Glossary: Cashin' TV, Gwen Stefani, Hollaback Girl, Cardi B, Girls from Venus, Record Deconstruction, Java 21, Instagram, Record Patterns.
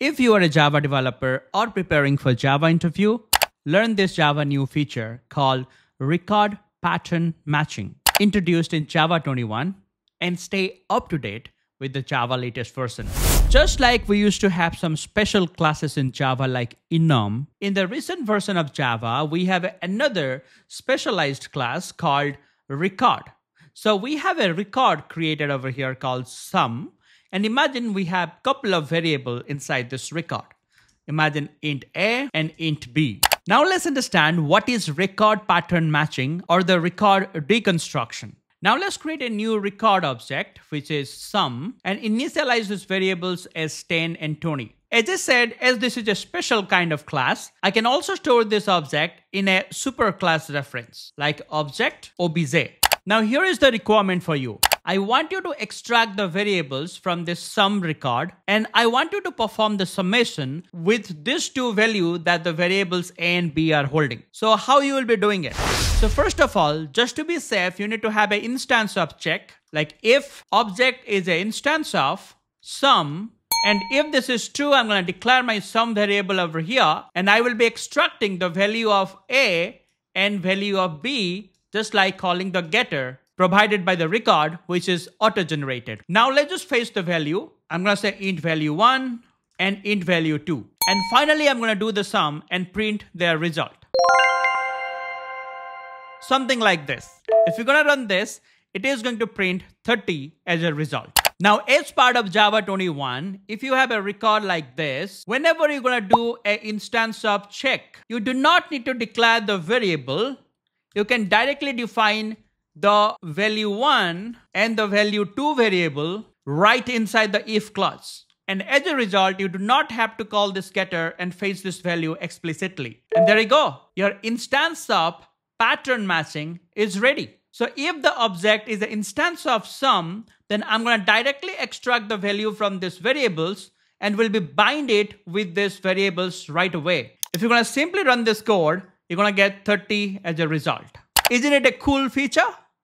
If you are a Java developer or preparing for Java interview, learn this Java new feature called Record Pattern Matching, introduced in Java 21, and stay up to date with the Java latest version. Just like we used to have some special classes in Java like enum, in the recent version of Java, we have another specialized class called record. So we have a record created over here called sum. And imagine we have a couple of variables inside this record. Imagine int A and int B. Now let's understand what is record pattern matching or the record deconstruction. Now let's create a new record object, which is sum, and initialize these variables as 10 and 20. As I said, as this is a special kind of class, I can also store this object in a superclass reference, like object obj. Now here is the requirement for you. I want you to extract the variables from this sum record, and I want you to perform the summation with these two values that the variables A and B are holding. So how you will be doing it? So first of all, just to be safe, you need to have an instance of check, like if object is an instance of sum, and if this is true, I'm going to declare my sum variable over here, and I will be extracting the value of A and value of B, just like calling the getter provided by the record, which is auto-generated. Now let's just fetch the value. I'm going to say int value 1 and int value 2. And finally, I'm going to do the sum and print their result. Something like this. If you're going to run this, it is going to print 30 as a result. Now, as part of Java 21, if you have a record like this, whenever you're going to do an instance of check, you do not need to declare the variable. You can directly define the value 1 and the value 2 variable right inside the if clause. And as a result, you do not have to call this getter and fetch this value explicitly. And there you go. Your instance of pattern matching is ready. So if the object is an instance of sum, then I'm going to directly extract the value from these variables and will be bind it with these variables right away. If you're going to simply run this code, you're going to get 30 as a result. Isn't it a cool feature?